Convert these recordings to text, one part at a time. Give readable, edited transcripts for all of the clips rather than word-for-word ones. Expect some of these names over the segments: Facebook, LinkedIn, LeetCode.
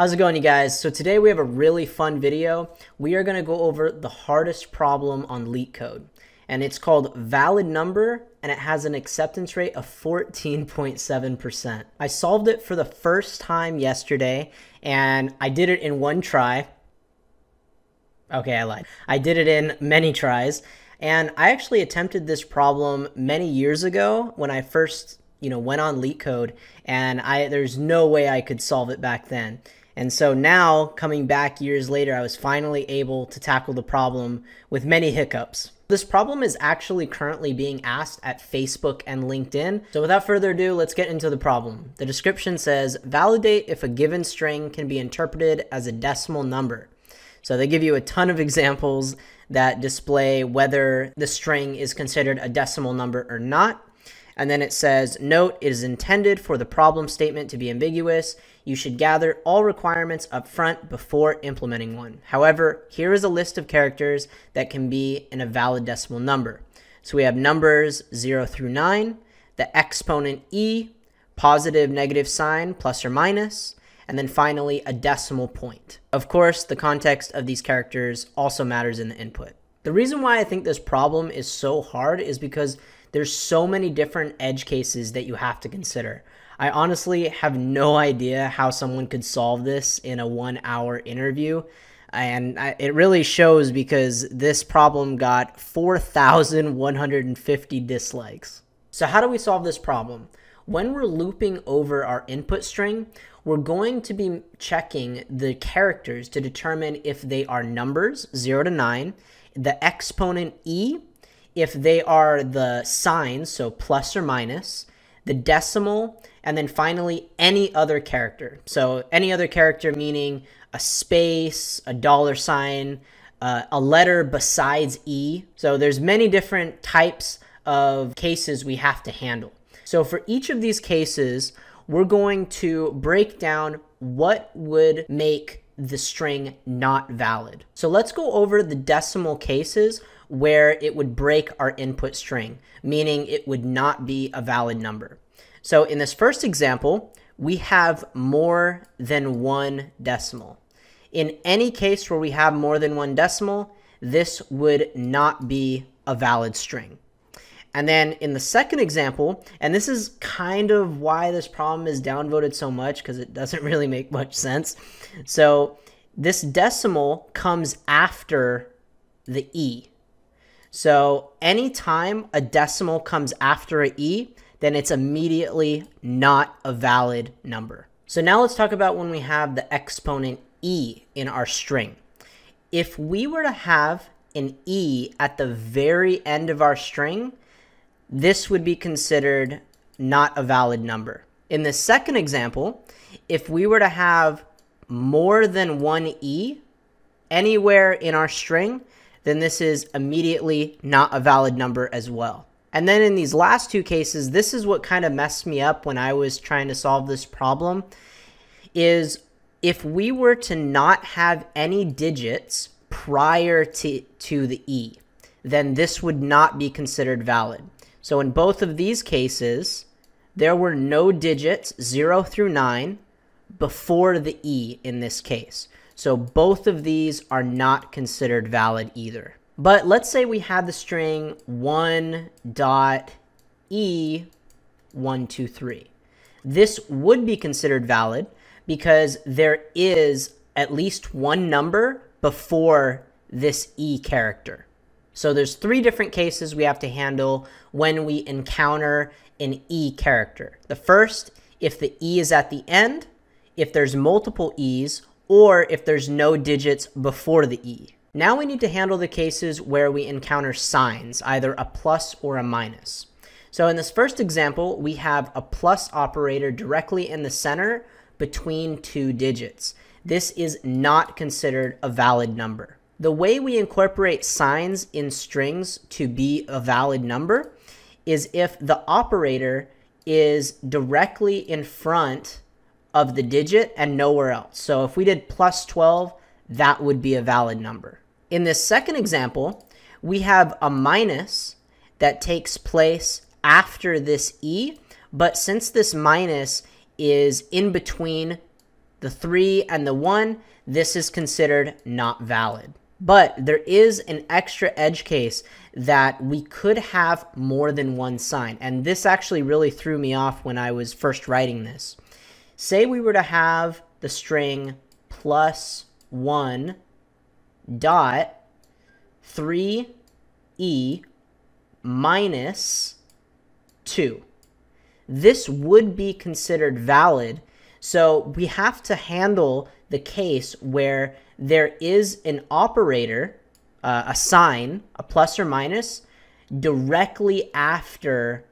How's it going, you guys? So today we have a really fun video. We are going to go over the hardest problem on LeetCode, and it's called valid number, and it has an acceptance rate of 14.7%. I solved it for the first time yesterday, and I did it in one try. Okay, I lied. I did it in many tries, and I actually attempted this problem many years ago when I first, went on LeetCode, and there's no way I could solve it back then. And so now, coming back years later, I was finally able to tackle the problem with many hiccups. This problem is actually currently being asked at Facebook and LinkedIn. So without further ado, let's get into the problem. The description says, validate if a given string can be interpreted as a decimal number. So they give you a ton of examples that display whether the string is considered a decimal number or not. And then it says, note, it is intended for the problem statement to be ambiguous. You should gather all requirements up front before implementing one. However, here is a list of characters that can be in a valid decimal number. So we have numbers 0 through 9, the exponent e, positive, negative sign, plus or minus, and then finally a decimal point. Of course, the context of these characters also matters in the input. The reason why I think this problem is so hard is because there's so many different edge cases that you have to consider. I honestly have no idea how someone could solve this in a 1-hour interview. And it really shows because this problem got 4,150 dislikes. So how do we solve this problem? When we're looping over our input string, we're going to be checking the characters to determine if they are numbers, 0 to 9, the exponent e, if they are the signs, so plus or minus, the decimal, and then finally any other character. So any other character meaning a space, a dollar sign, a letter besides E. So there's many different types of cases we have to handle. So for each of these cases, we're going to break down what would make the string not valid. So let's go over the decimal cases where it would break our input string, meaning it would not be a valid number. So in this first example, we have more than one decimal. In any case where we have more than one decimal, this would not be a valid string. And then in the second example, and this is kind of why this problem is downvoted so much because it doesn't really make much sense. So this decimal comes after the E. So anytime a decimal comes after an E, then it's immediately not a valid number. So now let's talk about when we have the exponent E in our string. If we were to have an E at the very end of our string, this would be considered not a valid number. In the second example, if we were to have more than one E anywhere in our string, then this is immediately not a valid number as well. And then in these last two cases, this is what kind of messed me up when I was trying to solve this problem, is if we were to not have any digits prior to the E, then this would not be considered valid. So in both of these cases, there were no digits, 0 through 9, before the E in this case. So both of these are not considered valid either. But let's say we had the string 1.e123. This would be considered valid because there is at least one number before this E character. So there's three different cases we have to handle when we encounter an E character. The first, if the E is at the end, if there's multiple E's, or if there's no digits before the E. Now we need to handle the cases where we encounter signs, either a plus or a minus. So in this first example, we have a plus operator directly in the center between two digits. This is not considered a valid number. The way we incorporate signs in strings to be a valid number is if the operator is directly in front of the digit and nowhere else. So if we did plus 12, that would be a valid number. In this second example, we have a minus that takes place after this E, but since this minus is in between the 3, and the 1, this is considered not valid. But there is an extra edge case that we could have more than one sign. And this actually really threw me off when I was first writing this. Say we were to have the string +1.3e -2. This would be considered valid. So we have to handle the case where there is an operator, a sign, a plus or minus, directly after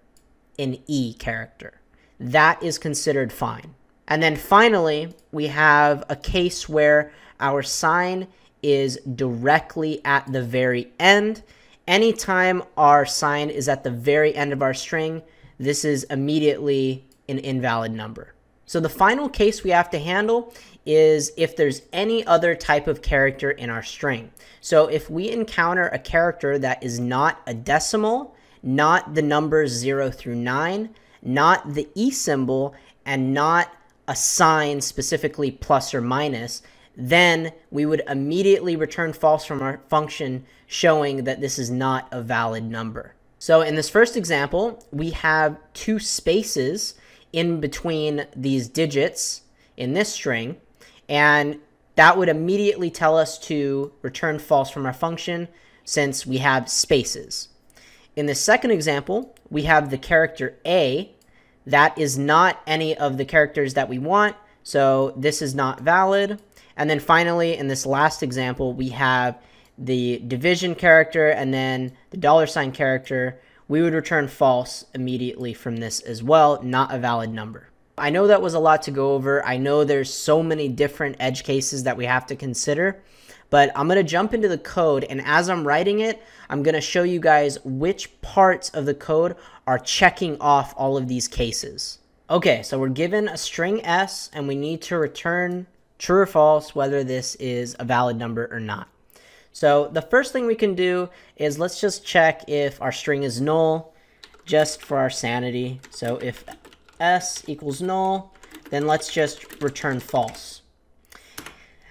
an E character. That is considered fine. And then finally, we have a case where our sign is directly at the very end. Anytime our sign is at the very end of our string, this is immediately an invalid number. So the final case we have to handle is if there's any other type of character in our string. So if we encounter a character that is not a decimal, not the numbers 0 through 9, not the E symbol, and not a sign specifically plus or minus, then we would immediately return false from our function showing that this is not a valid number. So in this first example, we have 2 spaces in between these digits in this string, and that would immediately tell us to return false from our function since we have spaces. In the second example, we have the character A. That is not any of the characters that we want, so this is not valid. And then finally, in this last example, we have the division character and then the $ character. We would return false immediately from this as well, not a valid number. I know that was a lot to go over. I know there's so many different edge cases that we have to consider, but I'm going to jump into the code, and as I'm writing it, I'm going to show you guys which parts of the code are checking off all of these cases. Okay, so we're given a string S, and we need to return true or false whether this is a valid number or not. So the first thing we can do is let's just check if our string is null just for our sanity. So if S equals null, then let's just return false.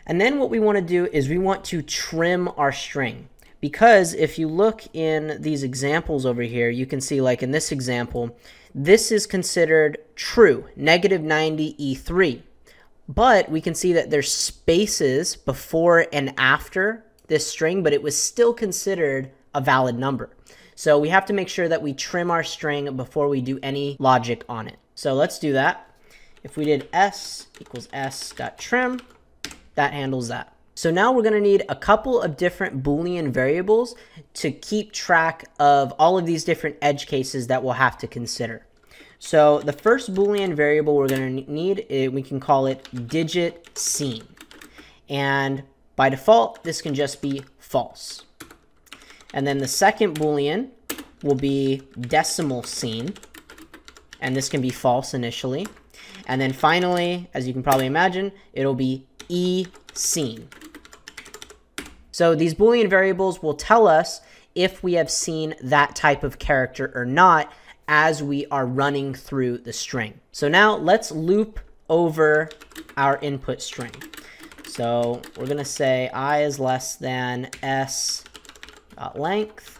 And then what we want to do is we want to trim our string, because if you look in these examples over here, you can see, like in this example, this is considered true, -90e3. But we can see that there's spaces before and after this string, but it was still considered a valid number. So we have to make sure that we trim our string before we do any logic on it. So let's do that. If we did S equals S.trim, that handles that. So now we're gonna need a couple of different Boolean variables to keep track of all of these different edge cases that we'll have to consider. So the first Boolean variable we're gonna need, we can call it digit seen. And by default, this can just be false. And then the second Boolean will be decimal seen, and this can be false initially. And then finally, as you can probably imagine, it'll be E seen. So these Boolean variables will tell us if we have seen that type of character or not as we are running through the string. So now let's loop over our input string. So we're going to say I is less than s.length.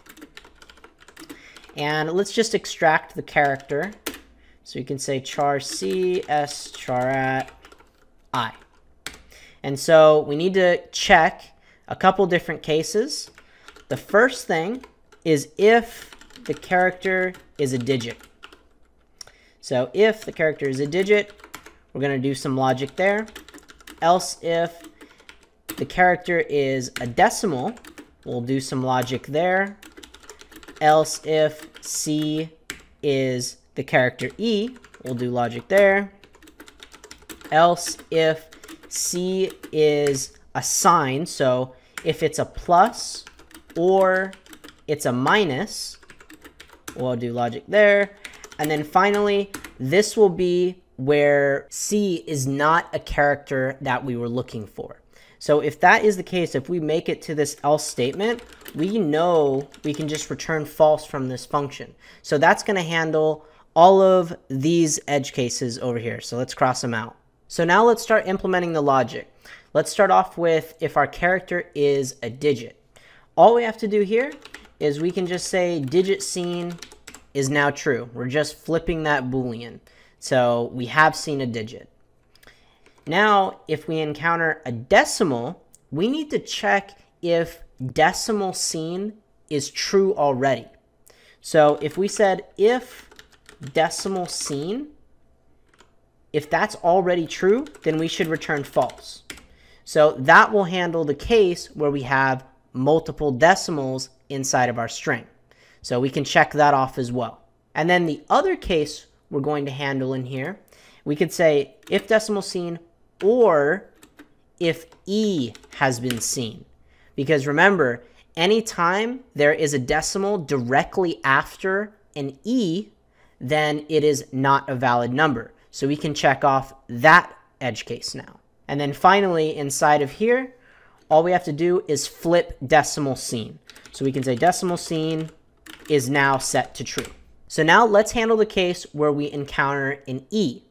And let's just extract the character. So you can say char c s char at I. And so we need to check a couple different cases. The first thing is if the character is a digit. So if the character is a digit, we're going to do some logic there. Else if the character is a decimal, we'll do some logic there. Else if C is the character E, we'll do logic there. Else if C is a sign, so if it's a plus or it's a minus, we'll do logic there. And then finally, this will be where C is not a character that we were looking for. So if that is the case, if we make it to this else statement, we know we can just return false from this function. So that's going to handle all of these edge cases over here. So let's cross them out. So now let's start implementing the logic. Let's start off with if our character is a digit. All we have to do here is we can just say digit seen is now true. We're just flipping that Boolean. So we have seen a digit. Now, if we encounter a decimal, we need to check if decimal seen is true already. So if we said if decimal seen, if that's already true, then we should return false. So that will handle the case where we have multiple decimals inside of our string. So we can check that off as well. And then the other case we're going to handle in here, we could say if decimal seen or if E has been seen. Because remember, anytime there is a decimal directly after an E, then it is not a valid number. So we can check off that edge case now. And then finally, inside of here, all we have to do is flip decimal seen. So we can say decimal seen is now set to true. So now let's handle the case where we encounter an E.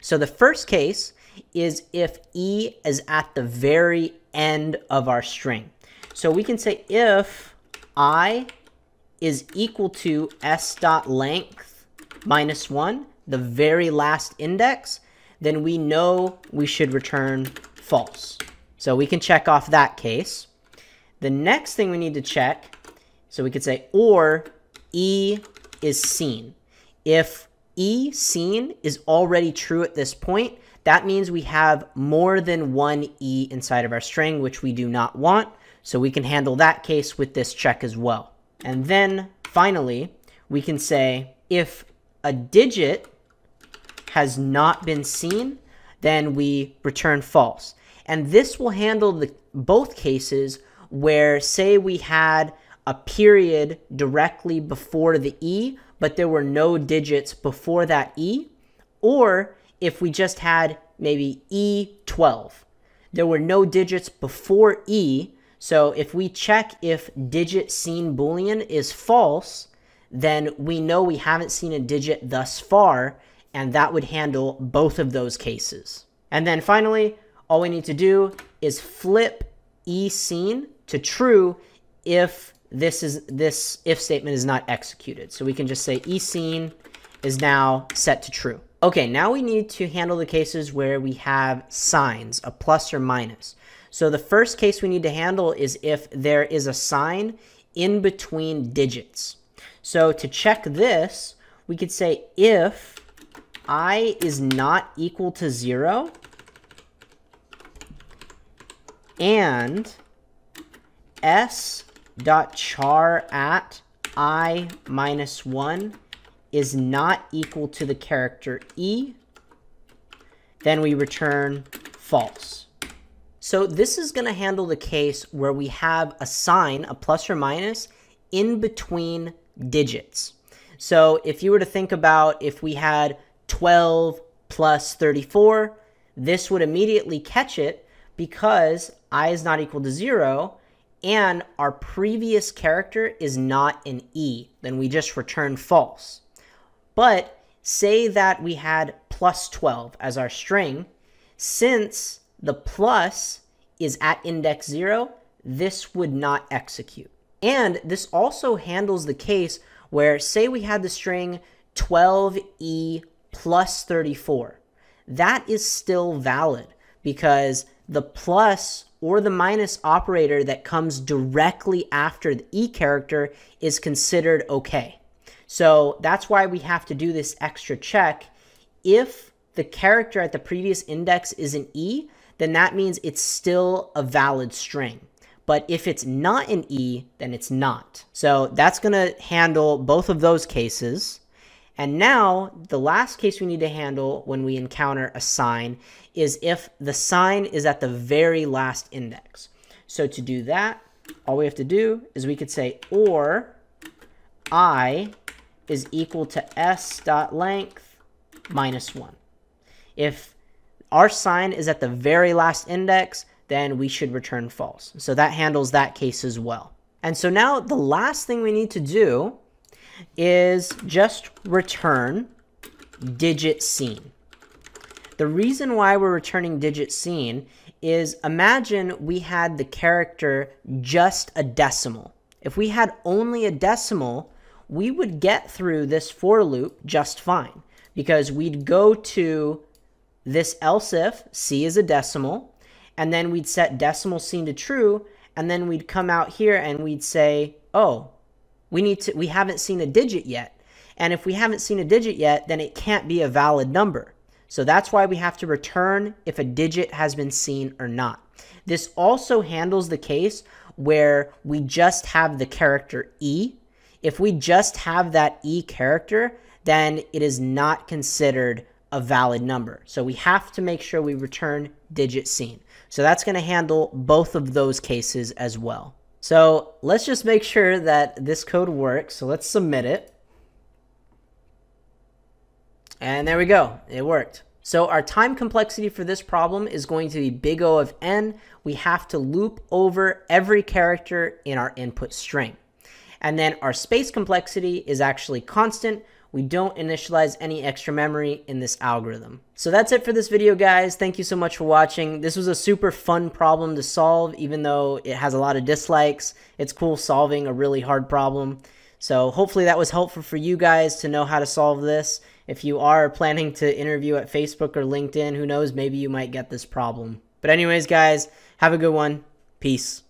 So the first case is if E is at the very end of our string. So we can say if I is equal to s.length minus 1, the very last index, then we know we should return false. So we can check off that case. The next thing we need to check, so we could say or E is seen. If E seen is already true at this point, that means we have more than one E inside of our string, which we do not want. So we can handle that case with this check as well. And then finally, we can say if a digit has not been seen, then we return false. And this will handle both cases where, say, we had a period directly before the E, but there were no digits before that E, or if we just had maybe E12. There were no digits before E, so if we check if digit seen Boolean is false, then we know we haven't seen a digit thus far, and that would handle both of those cases. And then finally, all we need to do is flip E seen to true if this if statement is not executed. So we can just say E seen is now set to true. Okay, now we need to handle the cases where we have signs, a plus or minus. So the first case we need to handle is if there is a sign in between digits. So to check this, we could say if I is not equal to 0 and s.char at I minus 1 is not equal to the character E, then we return false. So this is going to handle the case where we have a sign, a plus or minus, in between digits. So if you were to think about if we had 12 plus 34, this would immediately catch it because I is not equal to 0 and our previous character is not an E. Then we just return false. But say that we had plus 12 as our string, since the plus is at index 0, this would not execute. And this also handles the case where, say we had the string 12e plus 34. That is still valid because the plus or the minus operator that comes directly after the e character is considered okay. So that's why we have to do this extra check. If the character at the previous index is an e, then that means it's still a valid string. But if it's not an E, then it's not. So that's going to handle both of those cases. And now the last case we need to handle when we encounter a sign is if the sign is at the very last index. So to do that, all we have to do is we could say or I is equal to s.length minus 1. If our sign is at the very last index, then we should return false. So that handles that case as well. And so now the last thing we need to do is just return digit seen. The reason why we're returning digit seen is imagine we had the character just a decimal. If we had only a decimal, we would get through this for loop just fine because we'd go to this else if c is a decimal, and then we'd set decimal seen to true, and then we'd come out here and we'd say, oh, we haven't seen a digit yet. And if we haven't seen a digit yet, then it can't be a valid number. So that's why we have to return if a digit has been seen or not. This also handles the case where we just have the character E. If we just have that E character, then it is not considered a valid number. So we have to make sure we return digit seen. So that's going to handle both of those cases as well. So let's just make sure that this code works. So let's submit it. And there we go. It worked. So our time complexity for this problem is going to be big O of n. We have to loop over every character in our input string. And then our space complexity is actually constant. We don't initialize any extra memory in this algorithm. So that's it for this video, guys. Thank you so much for watching. This was a super fun problem to solve, even though it has a lot of dislikes. It's cool solving a really hard problem. So hopefully that was helpful for you guys to know how to solve this. If you are planning to interview at Facebook or LinkedIn, who knows, maybe you might get this problem. But anyways, guys, have a good one. Peace.